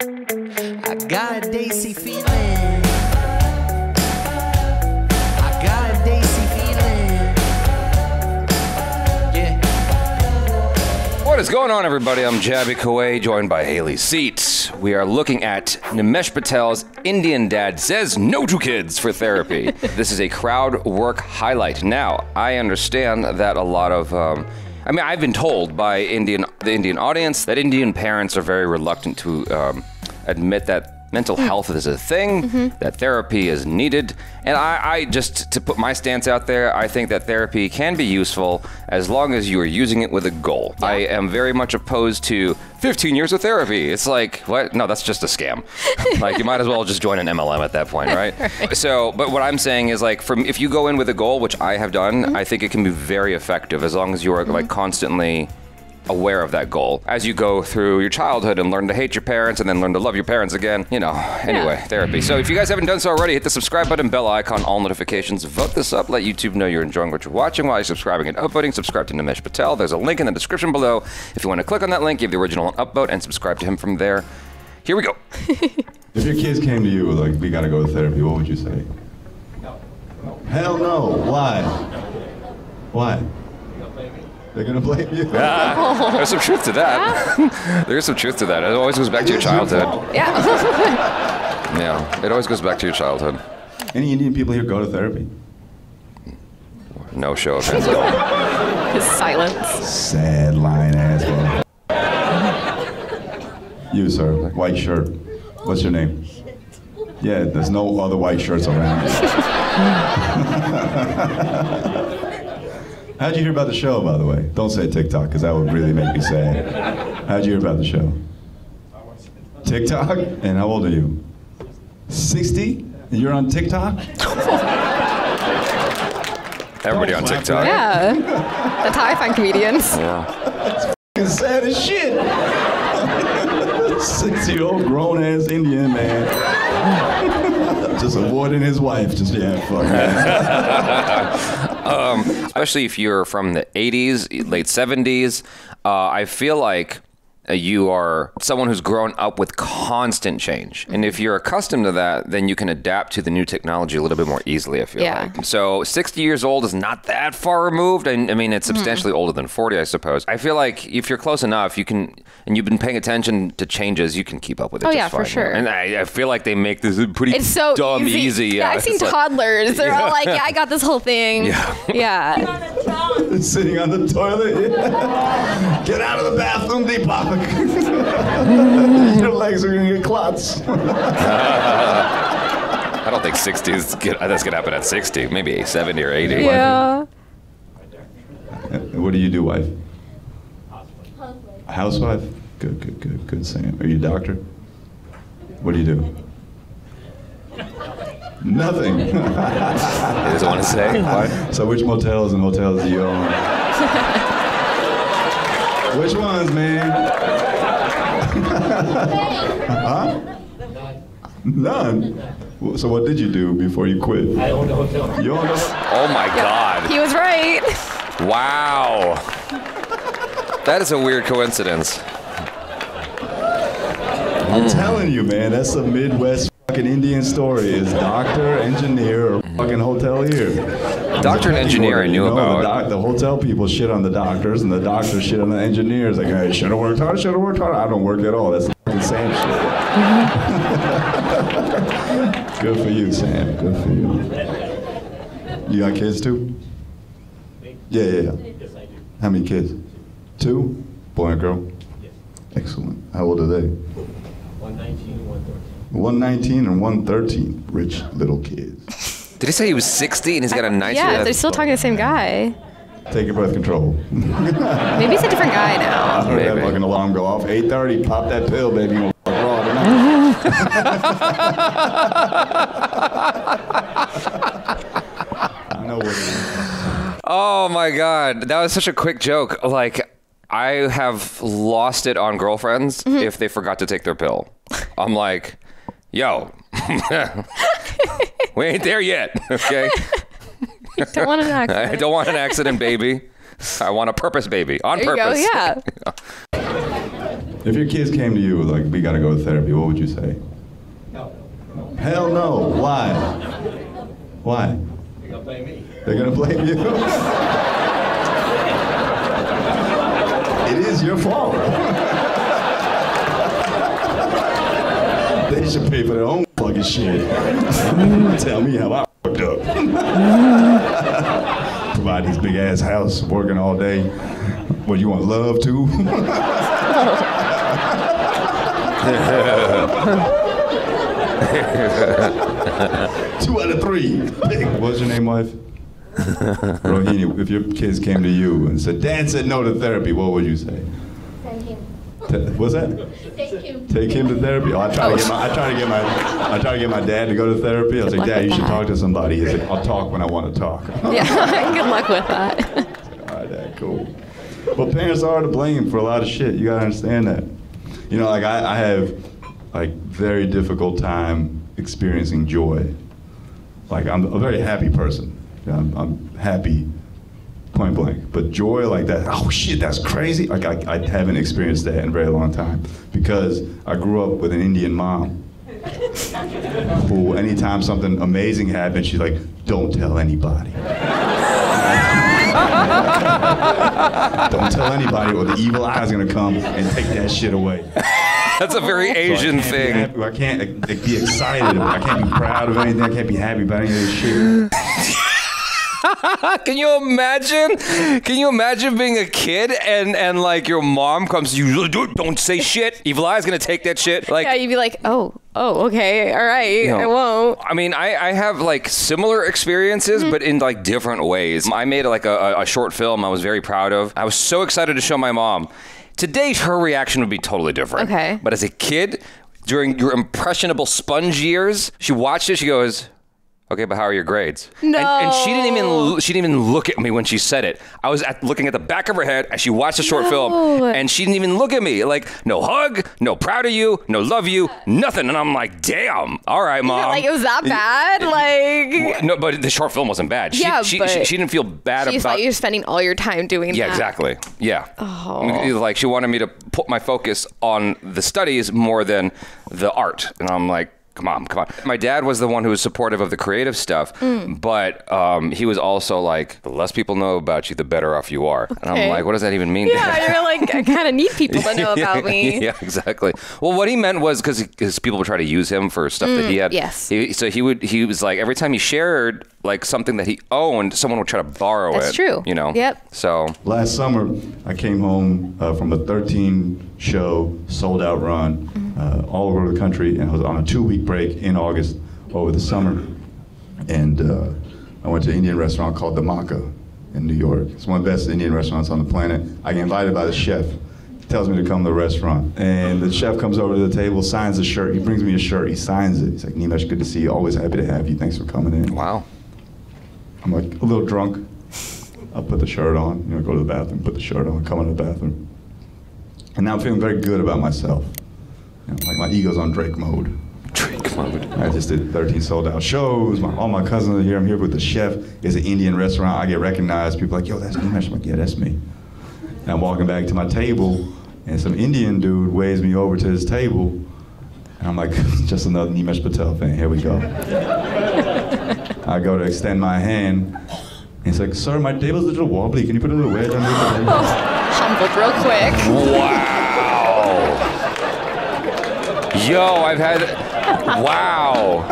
I got a Daisy feeling. I got a Daisy feeling. Yeah. What is going on, everybody? I'm Jabby Kowei, joined by Haley Seats. We are looking at Nimesh Patel's Indian Dad Says No to Kids for Therapy. This is a crowd work highlight. Now, I understand that a lot of I've been told by the Indian audience that Indian parents are very reluctant to admit that mental health is a thing, that therapy is needed. And I just, to put my stance out there, I think that therapy can be useful as long as you are using it with a goal. Yeah. I am very much opposed to 15 years of therapy. It's like, what? No, that's just a scam. Like, you might as well just join an MLM at that point, right? Right. So, but what I'm saying is, like, if you go in with a goal, which I have done, I think it can be very effective as long as you are like constantly aware of that goal as you go through your childhood and learn to hate your parents and then learn to love your parents again. You know, anyway, therapy. So if you guys haven't done so already, hit the subscribe button, bell icon, all notifications. Vote this up. Let YouTube know you're enjoying what you're watching while you're subscribing and upvoting. Subscribe to Nimesh Patel. There's a link in the description below. If you want to click on that link, give the original an upvote and subscribe to him from there. Here we go. If your kids came to you like, we gotta go to therapy, what would you say? No. Hell no. Why? Why? They're gonna blame you. Yeah. There's some truth to that. Yeah. There's some truth to that. It always goes back to your childhood. Yeah. Yeah. It always goes back to your childhood. Any Indian people here go to therapy? No show of hands. Silence. Sad line asshole. You, sir. White shirt. What's your name? Yeah, there's no other white shirts around. How'd you hear about the show, by the way? Don't say TikTok, because that would really make me sad. How'd you hear about the show? TikTok? And how old are you? 60? And you're on TikTok? Everybody on TikTok. Yeah. That's how I find comedians. Yeah. That's sad as shit. 6-year-old grown-ass Indian man. Just avoiding his wife. Just, yeah, fuck that. Especially if you're from the 80s, late 70s, I feel like you are someone who's grown up with constant change. And if you're accustomed to that, then you can adapt to the new technology a little bit more easily, I feel like. So 60 years old is not that far removed. I mean, it's substantially older than 40, I suppose. I feel like if you're close enough, you can, and you've been paying attention to changes, you can keep up with it. Oh, just fine. For sure. And I feel like they make this pretty dumb easy. Yeah, I've seen toddlers. They're all like, yeah, I got this whole thing. Yeah. Sitting on the toilet. Yeah. Get out of the bathroom, Deepak. Your legs are gonna get clots. I don't think 60 is good. That's gonna happen at 60, maybe 70 or 80. Yeah. What do you do, wife? Housewife. Housewife. Good, good, good, good. Sam, are you a doctor? What do you do? Nothing. He doesn't want to say. What? So, which motels and hotels do you own? Which ones, man? Huh? None. So what did you do before you quit? I owned a hotel. You owned a hotel? Oh my God. He was right. Wow. That is a weird coincidence. I'm telling you, man, that's a Midwest fucking Indian story. It's doctor, engineer, or fucking hotelier. Doctor and engineer, I knew about. The hotel people shit on the doctors, and the doctors shit on the engineers. Like, I should have worked hard, should have worked hard. I don't work at all. That's fucking Sam shit. Good for you, Sam. Good for you. You got kids too? Yeah, yeah, yeah. Yes, I do. How many kids? Two? Boy and girl? Yes. Excellent. How old are they? 119 and 113. 119 and 113. Rich little kids. Did he say he was 60 and he's got a 90? Yeah, they're still talking to the same guy. Take your birth control. Maybe he's a different guy now. I heard that fucking alarm go off. 8:30, pop that pill, baby. You won't fuck raw tonight. I know what it is. Oh my God. That was such a quick joke. Like, I have lost it on girlfriends if they forgot to take their pill. I'm like, yo. We ain't there yet, okay? You don't want an accident. I don't want an accident, baby. I want a purpose, baby. On purpose. There you go, yeah. If your kids came to you like, we gotta go to therapy, what would you say? No. Hell no. Why? Why? They're gonna blame me. They're gonna blame you? It is your fault. They should pay for their own fucking shit. Tell me how I fucked up. Provide this big ass house, working all day. What, you want love too? Two out of three. What's your name, wife? Rohini, if your kids came to you and said, Dad said no to therapy, what would you say? Thank him. What's that? Thank him. Take him to therapy? Oh, I try to get my dad to go to therapy. I was like, Dad, you should talk to somebody. He's like, I'll talk when I want to talk. Yeah, good luck with that. All right, Dad, cool. Well, parents are to blame for a lot of shit. You gotta understand that. You know, like I have like very difficult time experiencing joy. Like I'm a very happy person. I'm happy, point blank. But joy like that, oh shit, that's crazy. Like I haven't experienced that in a very long time because I grew up with an Indian mom who anytime something amazing happened, she's like, don't tell anybody. Don't tell anybody or the evil eye is gonna come and take that shit away. That's a very Asian thing. I can't be excited. I can't be proud of anything. I can't be happy about any of this shit. Can you imagine being a kid and like your mom comes to you, don't say shit, evil eye's gonna take that shit. Like, yeah, you'd be like, oh okay, all right, you know, I won't. I mean, I have like similar experiences, but in like different ways. I made like a short film I was very proud of. I was so excited to show my mom. Today, her reaction would be totally different. Okay. But as a kid, during your impressionable sponge years, she watched it, she goes, okay, but how are your grades? No. And she didn't even look at me when she said it. I was looking at the back of her head as she watched the short film, and she didn't even look at me. Like, no hug, no proud of you, no love you, nothing. And I'm like, damn. All right, Mom. Like, it was that bad? Like, no, but the short film wasn't bad. She didn't feel bad about it. You're spending all your time doing that. Yeah, exactly. Yeah. Oh. Like, she wanted me to put my focus on the studies more than the art. And I'm like, Come on. My dad was the one who was supportive of the creative stuff, but he was also like, the less people know about you, the better off you are. Okay. And I'm like, what does that even mean? Yeah, you're like, I kind of need people to know about me. Yeah, exactly. Well, what he meant was because people would try to use him for stuff that he had. Yes. He was like, every time he shared like something that he owned, someone would try to borrow it. That's true. You know? Yep. So last summer, I came home from a 13-show sold out run. All over the country, and I was on a 2-week break in August over the summer, and I went to an Indian restaurant called The Maka in New York. It's one of the best Indian restaurants on the planet. I get invited by the chef. He tells me to come to the restaurant, and the chef comes over to the table, signs a shirt. He brings me a shirt. He signs it. He's like, Nimesh, good to see you. Always happy to have you. Thanks for coming in. Wow. I'm like a little drunk. I put the shirt on. You know, go to the bathroom, put the shirt on, come into the bathroom, and now I'm feeling very good about myself. Like my ego's on Drake mode. Drake mode. I just did 13 sold out shows. All my cousins are here. I'm here with the chef. It's an Indian restaurant. I get recognized. People are like, yo, that's Nimesh. I'm like, yeah, that's me. And I'm walking back to my table, and some Indian dude waves me over to his table, and I'm like, just another Nimesh Patel fan. Here we go. I go to extend my hand, and he's like, sir, my table's a little wobbly. Can you put a little wedge underneath the table? Humbled real quick. Wow. Yo, wow. I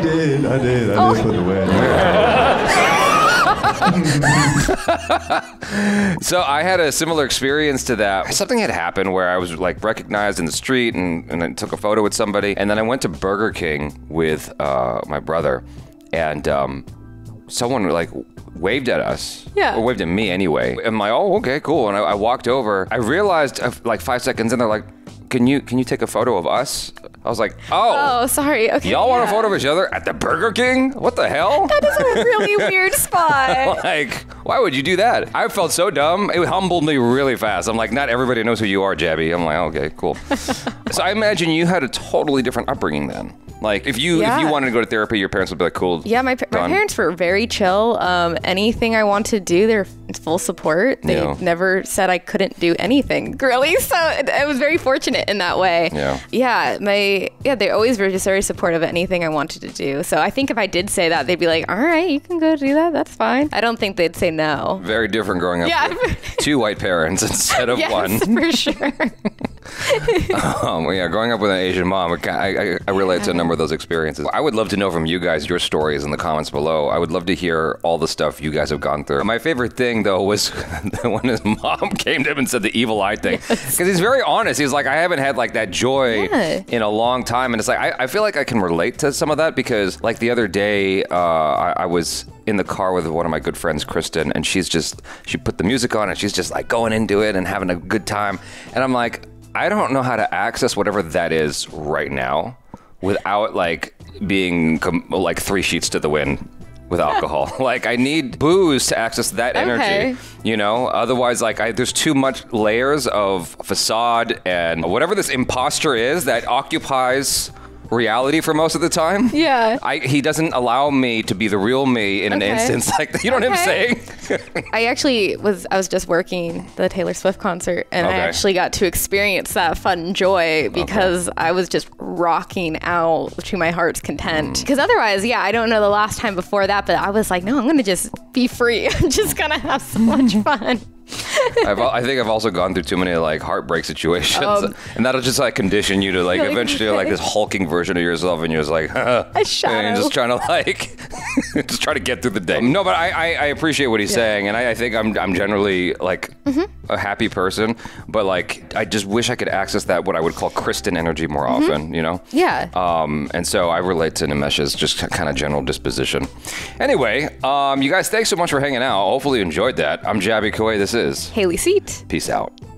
did. I did put the wedge. So I had a similar experience to that. Something had happened where I was like recognized in the street and I took a photo with somebody. And then I went to Burger King with my brother, and someone like waved at us. Yeah. Or waved at me anyway. I'm like, oh, okay, cool. And I walked over. I realized like 5 seconds in, they're like, Can you take a photo of us? I was like, oh. Oh, sorry. Okay. Y'all want a photo of each other at the Burger King? What the hell? That is a really weird spot. Like, why would you do that? I felt so dumb. It humbled me really fast. I'm like, not everybody knows who you are, Jabby. I'm like, okay, cool. So I imagine you had a totally different upbringing then. Like, if you wanted to go to therapy, your parents would be like, cool. Yeah, my parents were very chill. Anything I wanted to do, they're full support. They never said I couldn't do anything, really. So I was very fortunate in that way. They always were just very supportive of anything I wanted to do. So I think if I did say that, they'd be like, all right, you can go do that. That's fine. I don't think they'd say no. Very different growing up with two white parents instead of one. For sure. Growing up with an Asian mom, I relate to a number of those experiences. I would love to know from you guys your stories in the comments below. I would love to hear all the stuff you guys have gone through. My favorite thing, though, was when his mom came to him and said the evil eye thing. Because he's very honest. He's like, I haven't had like that joy in a long time. And it's like, I feel like I can relate to some of that because like the other day, I was in the car with one of my good friends, Kristen, and she put the music on and she's just like going into it and having a good time. And I'm like, I don't know how to access whatever that is right now without like being like three sheets to the wind with alcohol. Like I need booze to access that energy, you know? Otherwise, like there's too much layers of facade and whatever this imposter is that occupies reality for most of the time. Yeah. He doesn't allow me to be the real me in an instance like that. You know what I'm saying? I was just working the Taylor Swift concert and I actually got to experience that fun joy because I was just rocking out to my heart's content. Because otherwise, I don't know the last time before that, but I was like, no, I'm going to just be free. I'm just going to have so much fun. I think I've also gone through too many like heartbreak situations, and that'll just like condition you to like eventually you're like this hulking version of yourself, and you're just like, and just trying to like just try to get through the day. No, but I appreciate what he's saying, and I think I'm generally like a happy person, but like I just wish I could access that what I would call Kristen energy more often, you know? Yeah. And so I relate to Nimesh's just kind of general disposition. Anyway, you guys, thanks so much for hanging out. Hopefully you enjoyed that. I'm Jabby Kowei. This is Haley Seat. Peace out.